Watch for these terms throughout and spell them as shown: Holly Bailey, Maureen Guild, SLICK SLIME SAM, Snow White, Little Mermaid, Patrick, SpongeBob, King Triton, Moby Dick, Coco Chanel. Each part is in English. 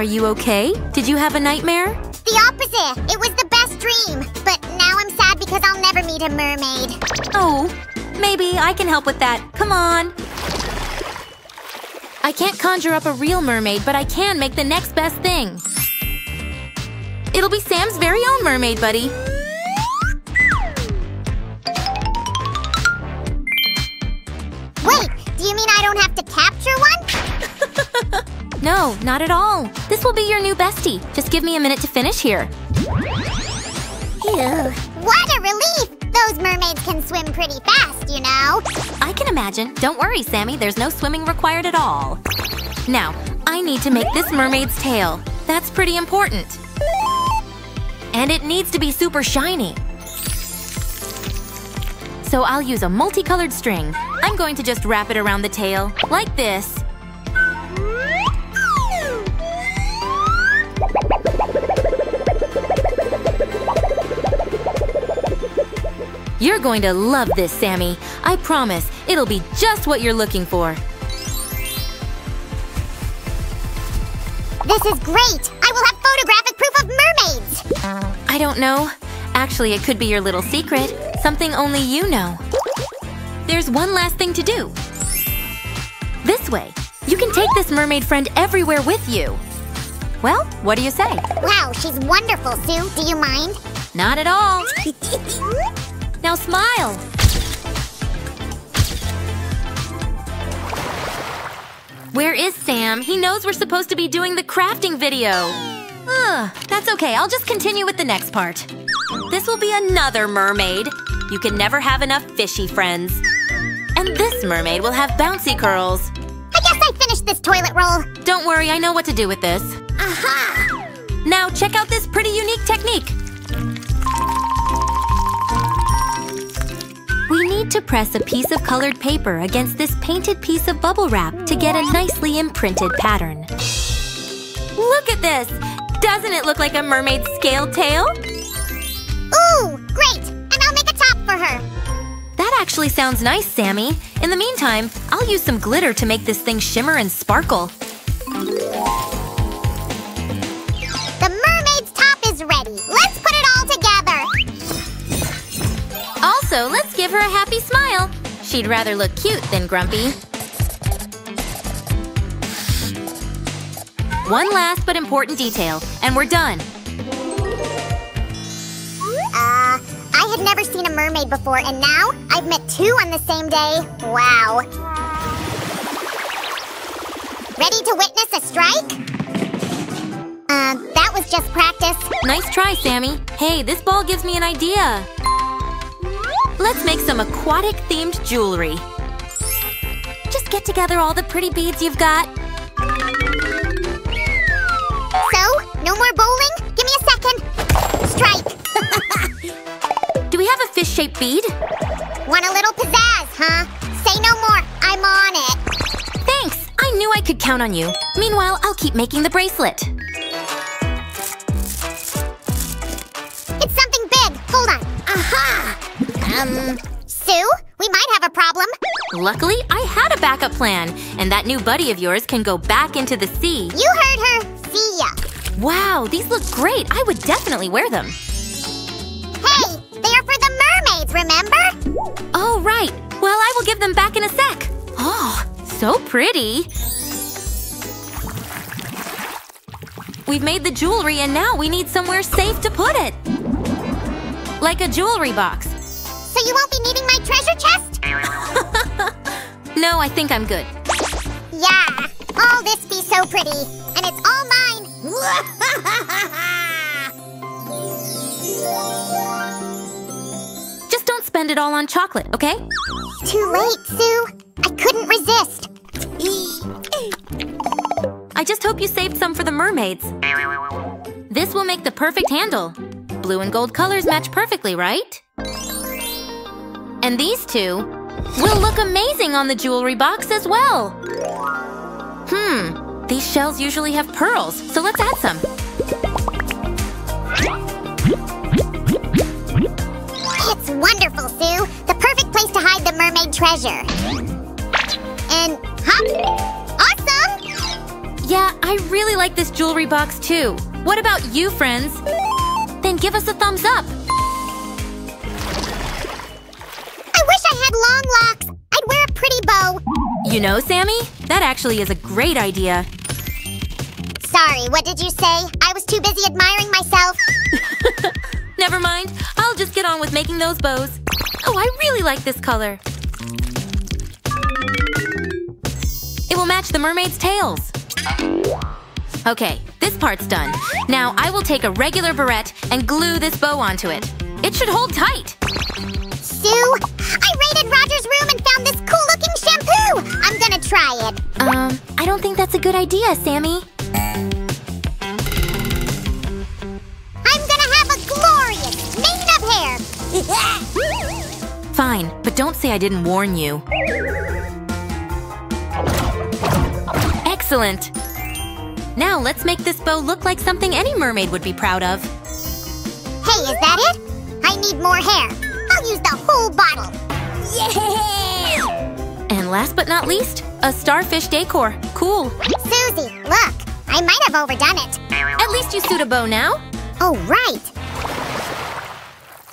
Are you okay? Did you have a nightmare? The opposite. It was the best dream. But now I'm sad because I'll never meet a mermaid. Oh, maybe I can help with that. Come on. I can't conjure up a real mermaid, but I can make the next best thing. It'll be Sam's very own mermaid buddy. Wait, do you mean I don't have to capture one? No, not at all. This will be your new bestie. Just give me a minute to finish here. Ew. What a relief! Those mermaids can swim pretty fast, you know. I can imagine. Don't worry, Sammy. There's no swimming required at all. Now, I need to make this mermaid's tail. That's pretty important. And it needs to be super shiny. So I'll use a multicolored string. I'm going to just wrap it around the tail, like this. You're going to love this, Sammy. I promise, it'll be just what you're looking for. This is great! I will have photographic proof of mermaids! I don't know. Actually, it could be your little secret. Something only you know. There's one last thing to do. This way, you can take this mermaid friend everywhere with you. Well, what do you say? Wow, she's wonderful, Sue. Do you mind? Not at all. Now smile! Where is Sam? He knows we're supposed to be doing the crafting video. Ugh, that's okay. I'll just continue with the next part. This will be another mermaid. You can never have enough fishy friends. And this mermaid will have bouncy curls. I guess I finished this toilet roll. Don't worry, I know what to do with this. Aha! Now check out this pretty unique technique. We need to press a piece of colored paper against this painted piece of bubble wrap to get a nicely imprinted pattern. Look at this! Doesn't it look like a mermaid's scaled tail? Ooh, great! And I'll make a top for her! That actually sounds nice, Sammy. In the meantime, I'll use some glitter to make this thing shimmer and sparkle. The mermaid's top is ready! Let's put it all together! Also, let's give her a happy smile. She'd rather look cute than grumpy. One last but important detail, and we're done. I had never seen a mermaid before, and now I've met two on the same day. Wow. Ready to witness a strike? That was just practice. Nice try, Sammy. Hey, this ball gives me an idea. Let's make some aquatic-themed jewelry. Just get together all the pretty beads you've got. So, no more bowling? Give me a second. Strike! Do we have a fish-shaped bead? Want a little pizzazz, huh? Say no more. I'm on it. Thanks. I knew I could count on you. Meanwhile, I'll keep making the bracelet. It's something big. Hold on. Aha! Sue, we might have a problem. Luckily, I had a backup plan. And that new buddy of yours can go back into the sea. You heard her. See ya. Wow, these look great. I would definitely wear them. Hey, they are for the mermaids, remember? Oh, right. Well, I will give them back in a sec. Oh, so pretty. We've made the jewelry, and now we need somewhere safe to put it. Like a jewelry box. So you won't be needing my treasure chest? No, I think I'm good. Yeah, all this be so pretty. And it's all mine. Just don't spend it all on chocolate, okay? Too late, Sue. I couldn't resist. I just hope you saved some for the mermaids. This will make the perfect handle. Blue and gold colors match perfectly, right? And these two will look amazing on the jewelry box as well. These shells usually have pearls, so let's add some. It's wonderful, Sue. The perfect place to hide the mermaid treasure. And hop! Awesome! Yeah, I I really like this jewelry box too. What about you, friends? Then give us a thumbs up. I wish I had long locks. I'd wear a pretty bow. You know, Sammy, that actually is a great idea. Sorry, what did you say? I was too busy admiring myself. Never mind. I'll just get on with making those bows. Oh, I really like this color. It will match the mermaid's tails. Okay, this part's done. Now I will take a regular barrette and glue this bow onto it. It should hold tight. Sue, I raided Roger's room and found this cool-looking shampoo. I'm gonna try it. I don't think that's a good idea, Sammy. Fine, but don't say I didn't warn you. Excellent! Now let's make this bow look like something any mermaid would be proud of. Hey, is that it? I need more hair. I'll use the whole bottle. Yeah! And last but not least, a starfish decor. Cool. Susie, look. I might have overdone it. At least you suit a bow now. Oh, right.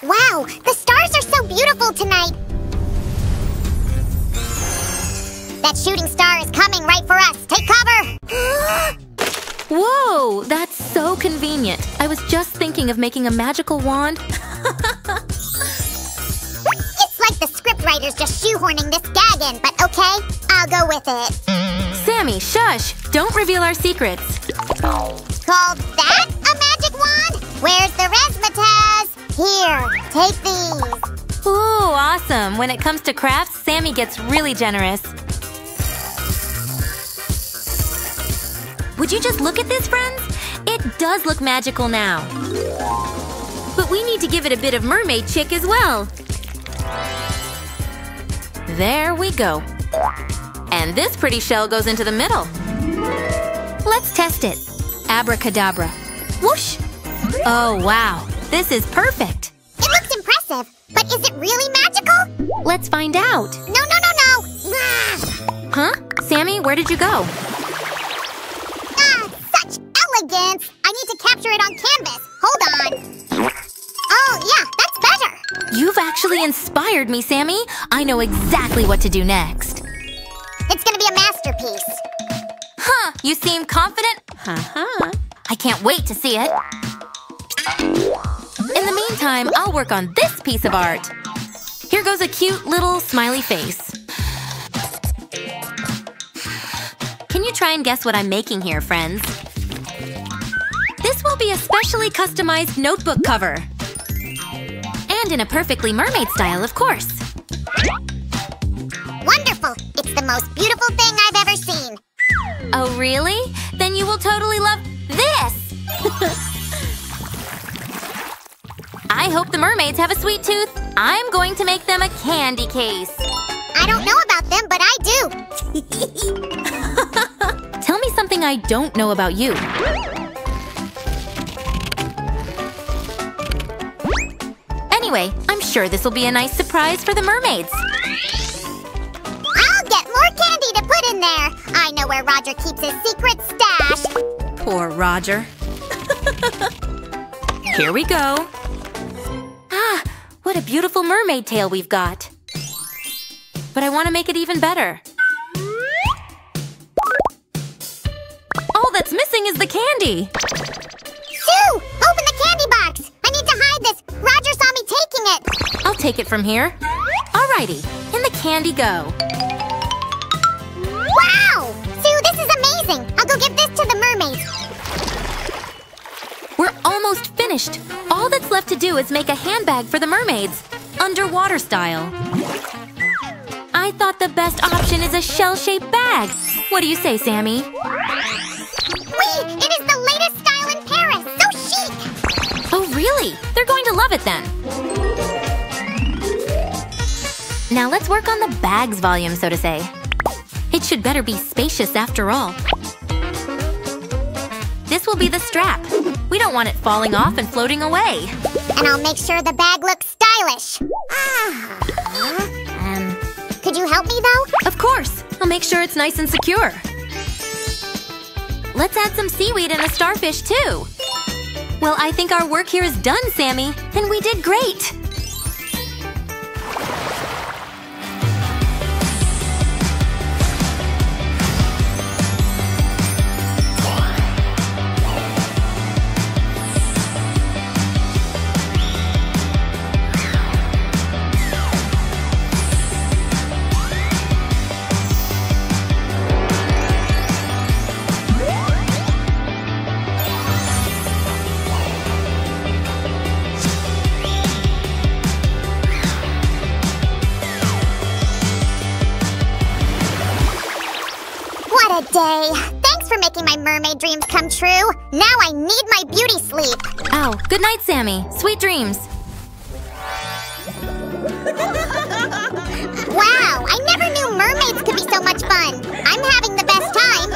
Wow, the stars are so beautiful tonight! That shooting star is coming right for us! Take cover! Whoa, that's so convenient! I was just thinking of making a magical wand. It's like the scriptwriter's just shoehorning this gag in, but okay, I'll go with it. Sammy, shush! Don't reveal our secrets! Called that a magic wand? Where's the razzmatazz? Here, take these. Ooh, awesome. When it comes to crafts, Sammy gets really generous. Would you just look at this, friends? It does look magical now. But we need to give it a bit of mermaid chic as well. There we go. And this pretty shell goes into the middle. Let's test it. Abracadabra. Whoosh! Oh, wow. This is perfect! It looks impressive, but is it really magical? Let's find out! No, no, no, no! Ah. Huh? Sammy, where did you go? Ah, such elegance! I need to capture it on canvas! Hold on! Oh, yeah, that's better! You've actually inspired me, Sammy! I know exactly what to do next! It's gonna be a masterpiece! Huh, you seem confident? Uh-huh. I can't wait to see it! In the meantime, I'll work on this piece of art. Here goes a cute little smiley face. Can you try and guess what I'm making here, friends? This will be a specially customized notebook cover. And in a perfectly mermaid style, of course. Wonderful! It's the most beautiful thing I've ever seen. Oh, really? Then you will totally love this! I hope the mermaids have a sweet tooth. I'm going to make them a candy case. I don't know about them, but I do. Tell me something I don't know about you. Anyway, I'm sure this will be a nice surprise for the mermaids. I'll get more candy to put in there. I know where Roger keeps his secret stash. Poor Roger. Here we go. What a beautiful mermaid tail we've got. But I want to make it even better. All that's missing is the candy. Sue! Open the candy box! I need to hide this. Roger saw me taking it. I'll take it from here. Alrighty, in the candy go. Wow! Sue, this is amazing. I'll go give this to the mermaids. We're almost finished. All that's left to do is make a handbag for the mermaids, underwater style. I thought the best option is a shell-shaped bag. What do you say, Sammy? Wait, it is the latest style in Paris, so chic! Oh, really? They're going to love it then. Now let's work on the bag's volume, so to say. It should better be spacious after all. This will be the strap. We don't want it falling off and floating away. And I'll make sure the bag looks stylish. Could you help me, though? Of course. I'll make sure it's nice and secure. Let's add some seaweed and a starfish, too! Well, I think our work here is done, Sammy! And we did great! Day. Thanks for making my mermaid dreams come true. Now I need my beauty sleep. Oh, good night, Sammy. Sweet dreams. Wow, I never knew mermaids could be so much fun. I'm having the best time.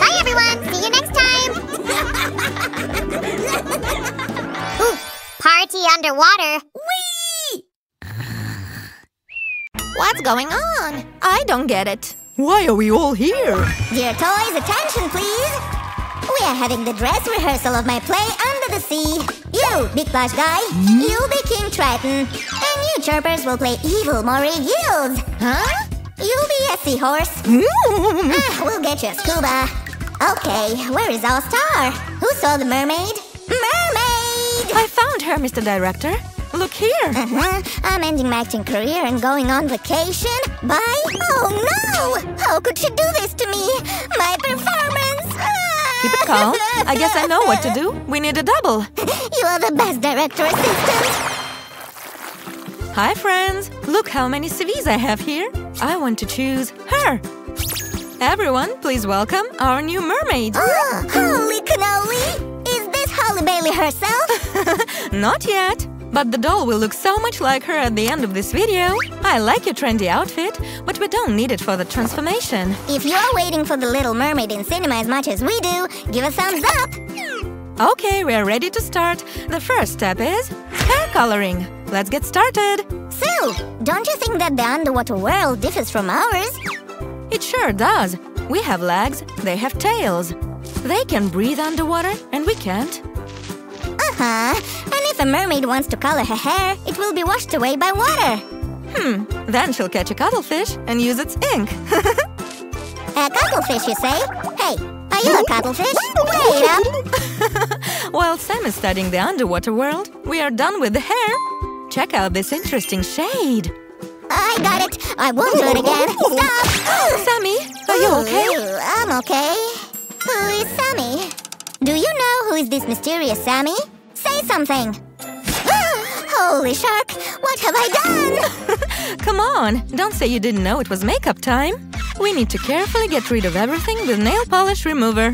Bye, everyone. See you next time. Ooh, party underwater. Whee! What's going on? I don't get it. Why are we all here? Dear toys, attention please! We are having the dress rehearsal of my play Under the Sea. You, Big Plush Guy, You'll be King Triton. And you, Chirpers, will play evil Maureen Guild. Huh? You'll be a seahorse. We'll get you a scuba. Okay, where is our star? Who saw the mermaid? Mermaid! I found her, Mr. Director. Look here! I'm ending my acting career and going on vacation. Bye! Oh no! How could she do this to me? My performance! Keep it calm. I guess I know what to do. We need a double. You are the best director assistant! Hi friends! Look how many CVs I have here. I want to choose her. Everyone, please welcome our new mermaid. Oh, holy cannoli! Is this Holly Bailey herself? Not yet. But the doll will look so much like her at the end of this video. I like your trendy outfit, but we don't need it for the transformation. If you're waiting for the Little Mermaid in cinema as much as we do, give a thumbs up! Okay, we're ready to start. The first step is hair coloring. Let's get started! Sue, don't you think that the underwater world differs from ours? It sure does. We have legs, they have tails. They can breathe underwater, and we can't. And if a mermaid wants to color her hair, it will be washed away by water. Then she'll catch a cuttlefish and use its ink. A cuttlefish, you say? Hey, are you a cuttlefish? Wait up! While Sam is studying the underwater world, we are done with the hair. Check out this interesting shade. I got it! I won't do it again! Stop! Sammy, are you okay? I'm okay. Who is Sammy? Do you know who is this mysterious Sammy? Say something! Holy shark! What have I done? Come on! Don't say you didn't know it was makeup time! We need to carefully get rid of everything with nail polish remover.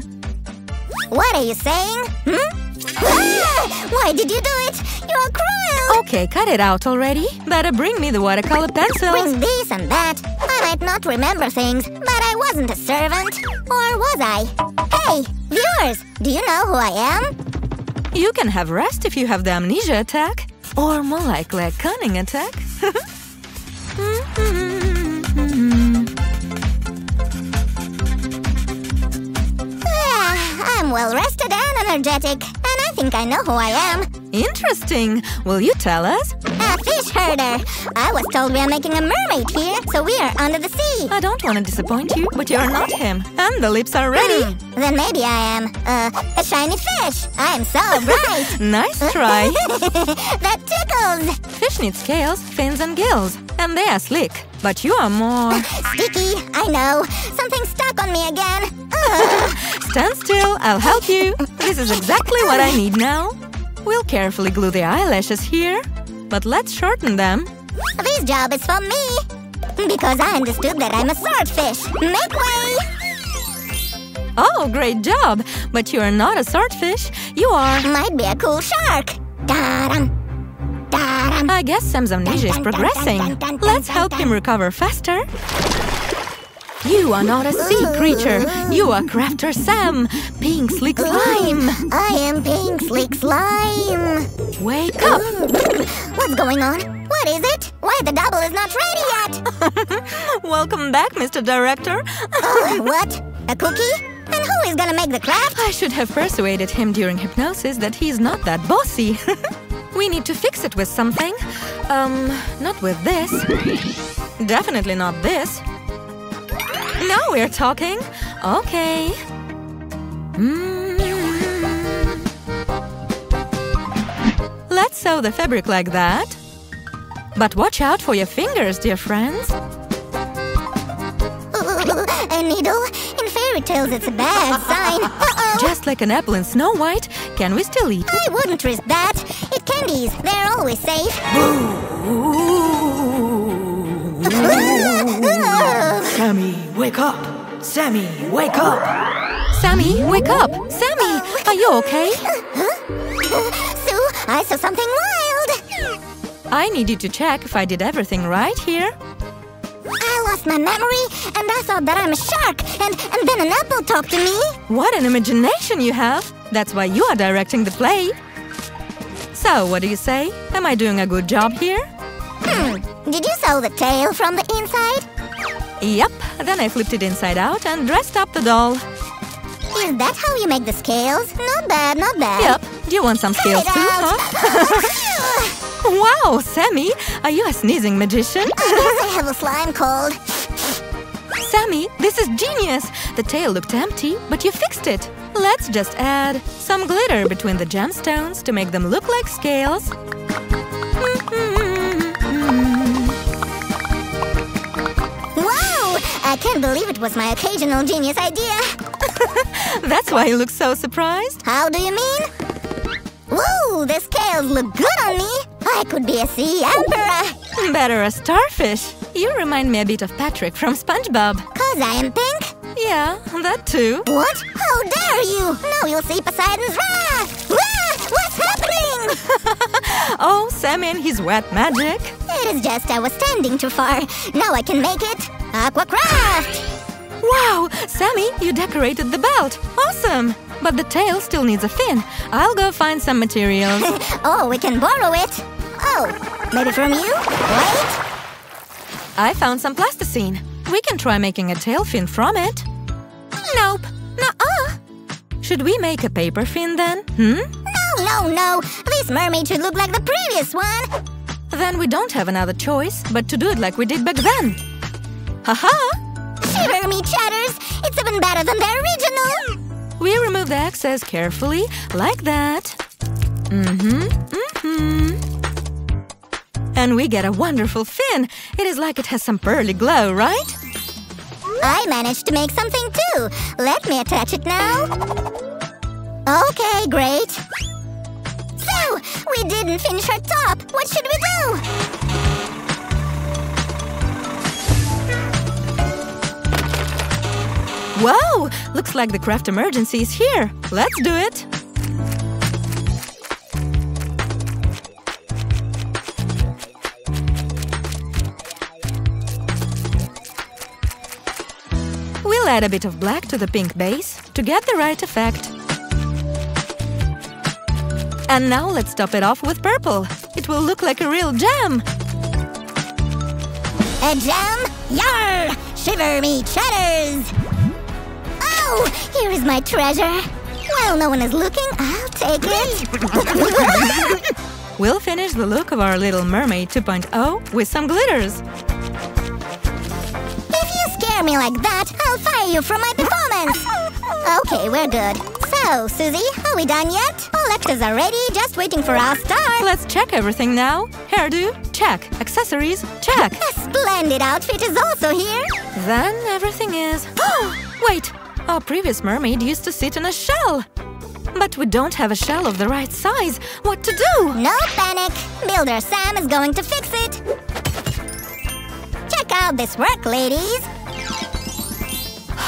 What are you saying? Why did you do it? You're cruel! Okay, cut it out already. Better bring me the watercolor pencils. Bring this and that. I might not remember things, but I wasn't a servant. Or was I? Hey, viewers! Do you know who I am? You can have rest if you have the amnesia attack. Or more likely a cunning attack. I'm well rested and energetic. And I think I know who I am. Interesting. Will you tell us? A fish herder. I was told we are making a mermaid here, so we are under the sea. I don't want to disappoint you, but you're not him. And the lips are ready. Then maybe I am a shiny fish. I'm so bright. Nice try. That tickles. Fish need scales, fins and gills. And they are slick. But you are more… Sticky, I know. Something stuck on me again. Stand still, I'll help you. This is exactly what I need now. We'll carefully glue the eyelashes here, but let's shorten them. This job is for me! Because I understood that I'm a swordfish! Make way! Oh, great job! But you are not a swordfish, you are… Might be a cool shark! I guess Sam's amnesia is progressing. Let's help him recover faster. You are not a sea creature. You are Crafter Sam, pink slick slime. I am pink slick slime. Wake up! What's going on? What is it? Why the double is not ready yet? Welcome back, Mr. Director. What? A cookie? And who is gonna make the craft? I should have persuaded him during hypnosis that he's not that bossy. We need to fix it with something. Not with this. Definitely not this. Now we're talking. Okay. Let's sew the fabric like that. But watch out for your fingers, dear friends. A needle? In fairy tales, it's a bad sign. Uh-oh. Just like an apple in Snow White, can we still eat it? I wouldn't risk that. It candies. They're always safe. Sammy, wake up! Sammy, wake up! Sammy, wake up! Sammy, are you okay? Sue, I saw something wild! I need you to check if I did everything right here. I lost my memory, and I thought that I'm a shark, and then an apple talked to me. What an imagination you have! That's why you are directing the play. So, what do you say? Am I doing a good job here? Did you sew the tail from the inside? Yep, then I flipped it inside out and dressed up the doll. Is that how you make the scales? Not bad, not bad. Yep, do you want some scales too, huh? Wow, Sammy, are you a sneezing magician? I guess I have a slime cold. Sammy, this is genius! The tail looked empty, but you fixed it. Let's just add some glitter between the gemstones to make them look like scales. Wow! I can't believe it was my occasional genius idea. That's why you look so surprised. How do you mean? Whoa, the scales look good on me! I could be a sea emperor! Better a starfish! You remind me a bit of Patrick from SpongeBob. 'Cause I am pink? Yeah, that too. What? How dare you! Now you'll see Poseidon's wrath! What's happening? Oh, Sammy and his wet magic. It is just I was standing too far. Now I can make it aquacraft! Wow! Sammy, you decorated the belt! Awesome! But the tail still needs a fin. I'll go find some materials. Oh, we can borrow it! Oh, maybe from you? Wait! I found some plasticine. We can try making a tail fin from it. Nope. Nuh-uh. Should we make a paper fin then? No, no, no. This mermaid should look like the previous one. Then we don't have another choice but to do it like we did back then. Ha-ha! Shiver me chatters! It's even better than the original! We remove the excess carefully, like that. And we get a wonderful fin. It is like it has some pearly glow, right? I managed to make something too. Let me attach it now. Okay, great. So, we didn't finish our top. What should we do? Wow! Looks like the craft emergency is here. Let's do it! We'll add a bit of black to the pink base to get the right effect. And now let's top it off with purple. It will look like a real gem! A gem? Yarr! Shiver me chatters! Oh, here is my treasure. While no one is looking, I'll take it. We'll finish the look of our Little Mermaid 2.0 with some glitters. If you scare me like that, I'll fire you from my performance. Okay, we're good. So, Susie, are we done yet? All actors are ready, just waiting for our star. Let's check everything now. Hairdo, check. Accessories, check. A splendid outfit is also here. Then everything is... Wait! Our previous mermaid used to sit in a shell. But we don't have a shell of the right size. What to do? No panic. Builder Sam is going to fix it. Check out this work, ladies.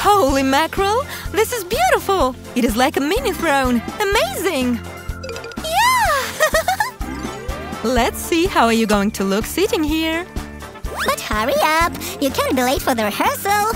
Holy mackerel! This is beautiful. It is like a mini throne. Amazing. Yeah! Let's see how are you going to look sitting here. But hurry up. You can't be late for the rehearsal.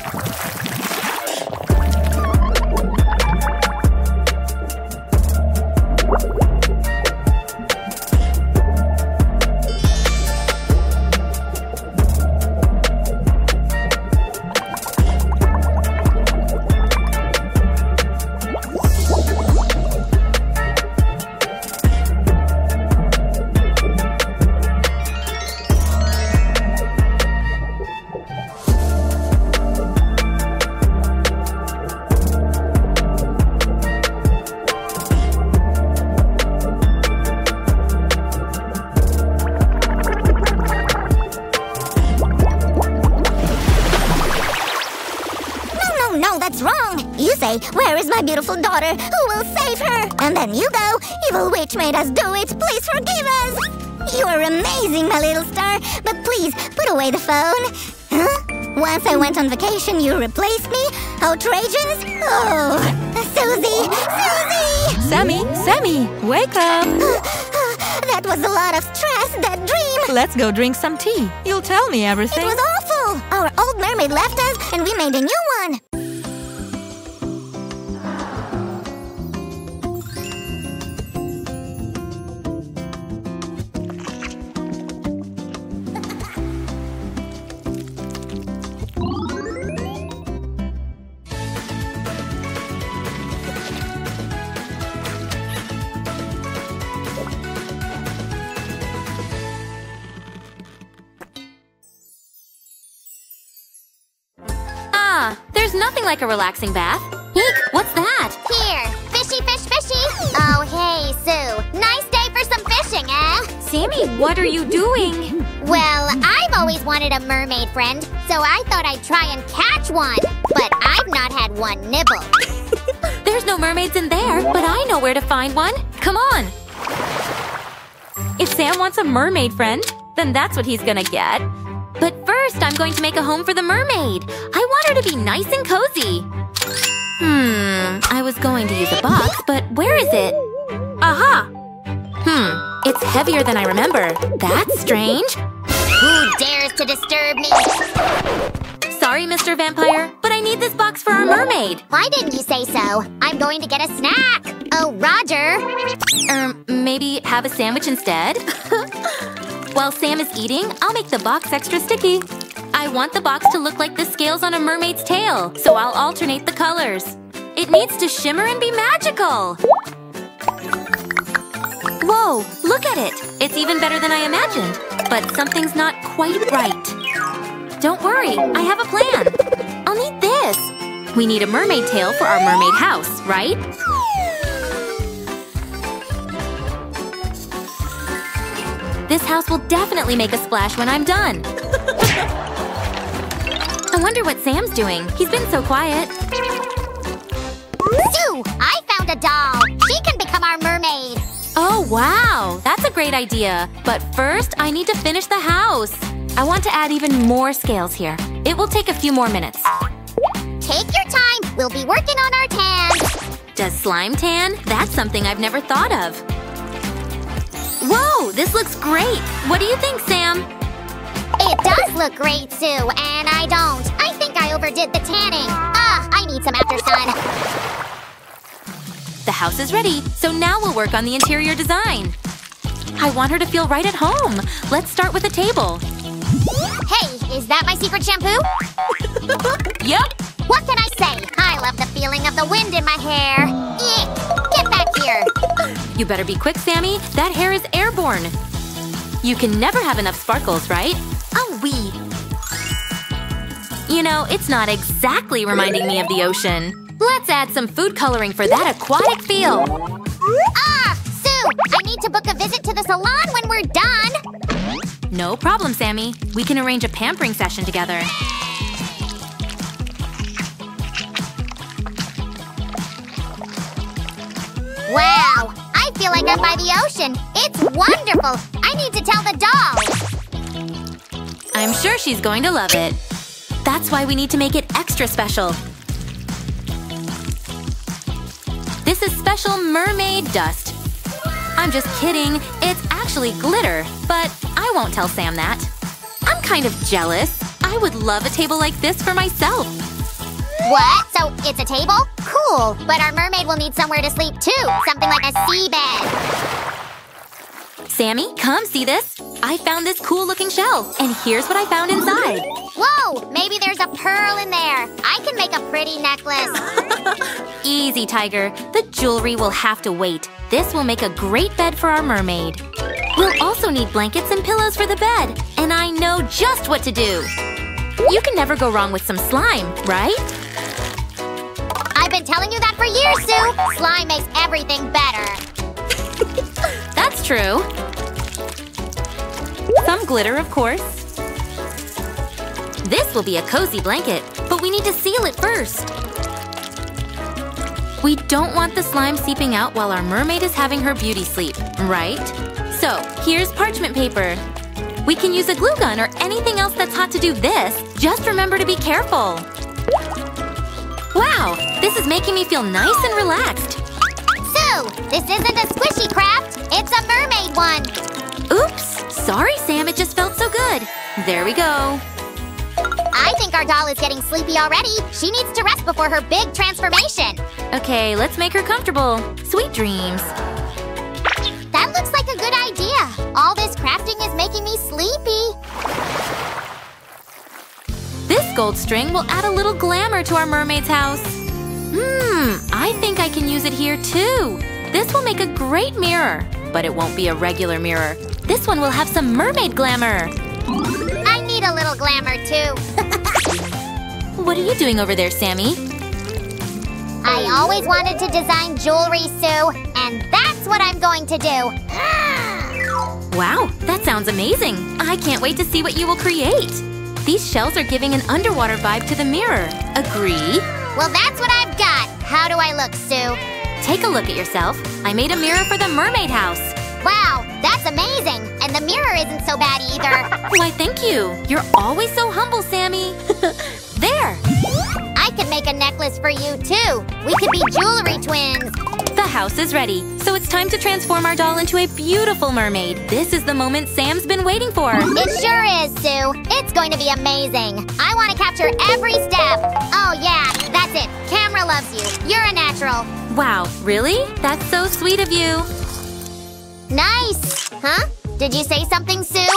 Oh, no, that's wrong. You say, where is my beautiful daughter? Who will save her? And then you go, evil witch made us do it. Please forgive us. You are amazing, my little star. But please, put away the phone. Huh? Once I went on vacation, you replaced me? Outrageous? Oh, Susie! Susie! Sammy! Sammy! Wake up! That was a lot of stress, that dream! Let's go drink some tea. You'll tell me everything. It was awful! Our old mermaid left us and we made a new one. There's nothing like a relaxing bath. Eek! What's that? Here! Fishy, fish, fishy! Oh, hey, Sue! Nice day for some fishing, eh? Sammy, what are you doing? Well, I've always wanted a mermaid friend, so I thought I'd try and catch one. But I've not had one nibble. There's no mermaids in there, but I know where to find one. Come on! If Sam wants a mermaid friend, then that's what he's gonna get. But first, I'm going to make a home for the mermaid. I want her to be nice and cozy. I was going to use a box, but where is it? Aha! It's heavier than I remember. That's strange. Who dares to disturb me? Sorry, Mr. Vampire, but I need this box for our mermaid. Why didn't you say so? I'm going to get a snack. Oh, Roger. Maybe have a sandwich instead? While Sam is eating, I'll make the box extra sticky. I want the box to look like the scales on a mermaid's tail, so I'll alternate the colors. It needs to shimmer and be magical! Whoa, look at it! It's even better than I imagined. But something's not quite right. Don't worry, I have a plan. I'll need this. We need a mermaid tail for our mermaid house, right? This house will definitely make a splash when I'm done. I wonder what Sam's doing. He's been so quiet. Sue! I found a doll! She can become our mermaid! Oh, wow! That's a great idea. But first, I need to finish the house. I want to add even more scales here. It will take a few more minutes. Take your time. We'll be working on our tan. Does slime tan? That's something I've never thought of. Whoa! This looks great! What do you think, Sam? It does look great, Sue, and I don't. I think I overdid the tanning. I need some after sun. The house is ready, so now we'll work on the interior design. I want her to feel right at home. Let's start with a table. Hey, is that my secret shampoo? Yep. What can I say? I love the feeling of the wind in my hair. Eek. Get back here. You better be quick, Sammy. That hair is airborne. You can never have enough sparkles, right? Oh, wee. You know, it's not exactly reminding me of the ocean. Let's add some food coloring for that aquatic feel. Sue! I need to book a visit to the salon when we're done. No problem, Sammy. We can arrange a pampering session together. Wow! I feel like I'm by the ocean. It's wonderful. I need to tell the doll. I'm sure she's going to love it. That's why we need to make it extra special. This is special mermaid dust. I'm just kidding. It's actually glitter, but I won't tell Sam that. I'm kind of jealous. I would love a table like this for myself. What? So it's a table? Cool. But our mermaid will need somewhere to sleep too. Something like a seabed. Sammy, come see this. I found this cool-looking shell. And here's what I found inside. Whoa! Maybe there's a pearl in there. I can make a pretty necklace. Easy, Tiger. The jewelry will have to wait. This will make a great bed for our mermaid. We'll also need blankets and pillows for the bed. And I know just what to do. You can never go wrong with some slime, right? I've been telling you that for years, Sue! Slime makes everything better! That's true. Some glitter, of course. This will be a cozy blanket, but but we need to seal it first. We don't want the slime seeping out while our mermaid is having her beauty sleep, right? So, here's parchment paper. We can use a glue gun or anything else that's hot to do this. Just remember to be careful. Wow, this is making me feel nice and relaxed. So, this isn't a squishy craft. It's a mermaid one. Oops, sorry, Sam. It just felt so good. There we go. I think our doll is getting sleepy already. She needs to rest before her big transformation. Okay, let's make her comfortable. Sweet dreams. That looks like a good idea. All this crafting is making me sleepy. This gold string will add a little glamour to our mermaid's house. I think I can use it here too. This will make a great mirror. But it won't be a regular mirror. This one will have some mermaid glamour. I need a little glamour too. What are you doing over there, Sammy? I always wanted to design jewelry, Sue. And that's what I'm going to do. Wow, that sounds amazing. I can't wait to see what you will create. These shells are giving an underwater vibe to the mirror. Agree? Well, that's what I've got. How do I look, Sue? Take a look at yourself. I made a mirror for the mermaid house. Wow, that's amazing. And the mirror isn't so bad either. Why, thank you. You're always so humble, Sammy. There. I could make a necklace for you, too. We could be jewelry twins. The house is ready. So it's time to transform our doll into a beautiful mermaid. This is the moment Sam's been waiting for. It sure is, Sue. It's going to be amazing. I want to capture every step. Oh, yeah, that's it. Camera loves you. You're a natural. Wow, really? That's so sweet of you. Nice! Huh? Did you say something, Sue?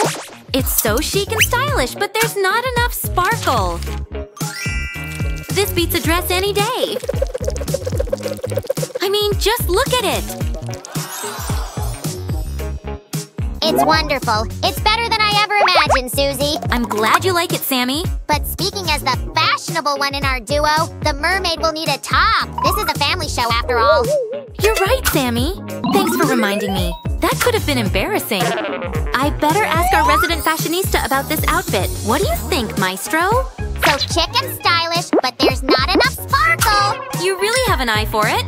It's so chic and stylish, but there's not enough sparkle. This beats a dress any day. I mean, just look at it. It's wonderful. It's better than I ever imagined, Susie. I'm glad you like it, Sammy. But speaking as the fashionable one in our duo, the mermaid will need a top. This is a family show after all. You're right, Sammy. Thanks for reminding me. That could have been embarrassing. I better ask our resident fashionista about this outfit. What do you think, Maestro? So chic and stylish, but there's not enough sparkle. You really have an eye for it.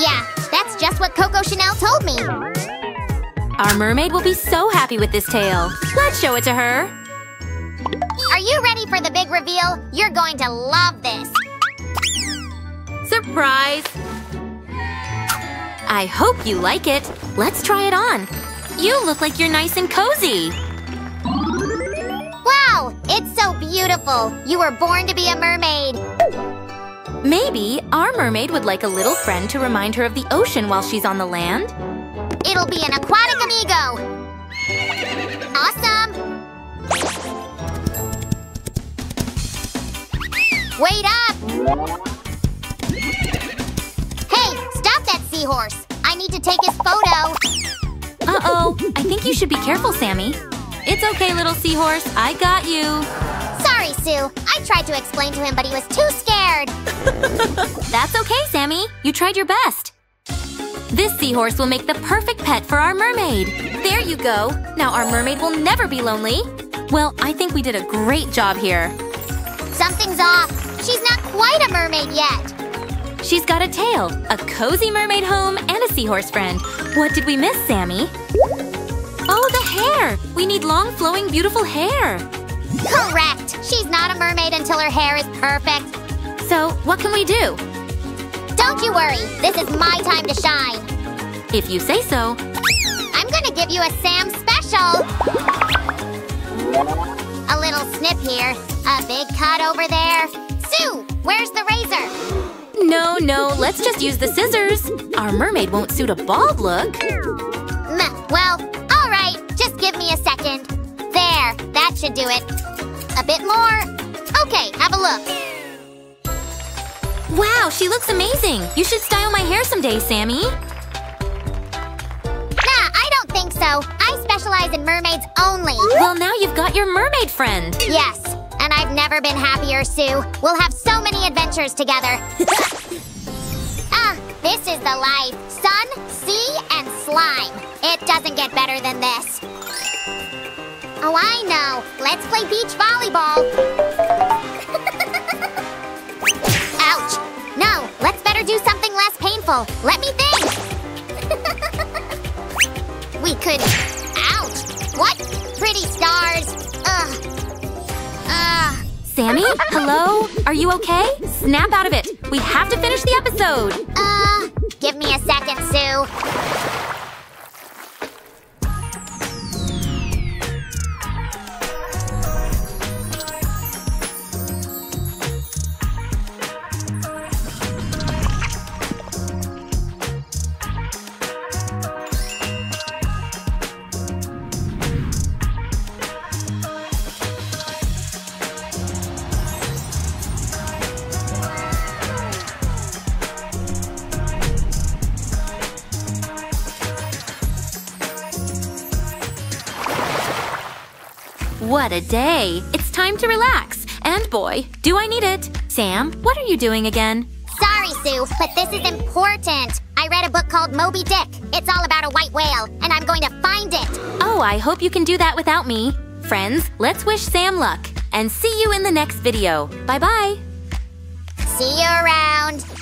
Yeah, that's just what Coco Chanel told me. Our mermaid will be so happy with this tail. Let's show it to her. Are you ready for the big reveal? You're going to love this. Surprise! I hope you like it. Let's try it on. You look like you're nice and cozy. Wow, it's so beautiful. You were born to be a mermaid. Maybe our mermaid would like a little friend to remind her of the ocean while she's on the land. It'll be an aquatic amigo! Awesome! Wait up! Hey, stop that seahorse! I need to take his photo! Uh-oh, I think you should be careful, Sammy. It's okay, little seahorse, I got you. Sorry, Sue. I tried to explain to him, but he was too scared. That's okay, Sammy. You tried your best. This seahorse will make the perfect pet for our mermaid. There you go. Now our mermaid will never be lonely. Well, I think we did a great job here. Something's off. She's not quite a mermaid yet. She's got a tail, a cozy mermaid home, and a seahorse friend. What did we miss, Sammy? Oh, the hair! We need long, flowing, beautiful hair. Correct! She's not a mermaid until her hair is perfect. So, what can we do? Don't you worry. This is my time to shine. If you say so. I'm gonna give you a Sam special. A little snip here. A big cut over there. Sue, where's the razor? No, let's just use the scissors. Our mermaid won't suit a bald look. Well, all right. Just give me a second. There, that should do it. A bit more. Okay, have a look. Wow, she looks amazing. You should style my hair someday, Sammy. Nah, I don't think so. I specialize in mermaids only. Well, now you've got your mermaid friend. Yes, and I've never been happier, Sue. We'll have so many adventures together. Ah, this is the life. Sun, sea, and slime. It doesn't get better than this. Oh, I know. Let's play beach volleyball. Ouch. No, let's better do something less painful. Let me think. We could... Ouch. What? Pretty stars. Ugh. Sammy? Hello? Are you okay? Snap out of it. We have to finish the episode. Give me a second, Sue. What a day! It's time to relax. And boy, do I need it! Sam, what are you doing again? Sorry, Sue, but this is important. I read a book called Moby Dick. It's all about a white whale, and I'm going to find it. Oh, I hope you can do that without me. Friends, let's wish Sam luck. And see you in the next video. Bye-bye! See you around!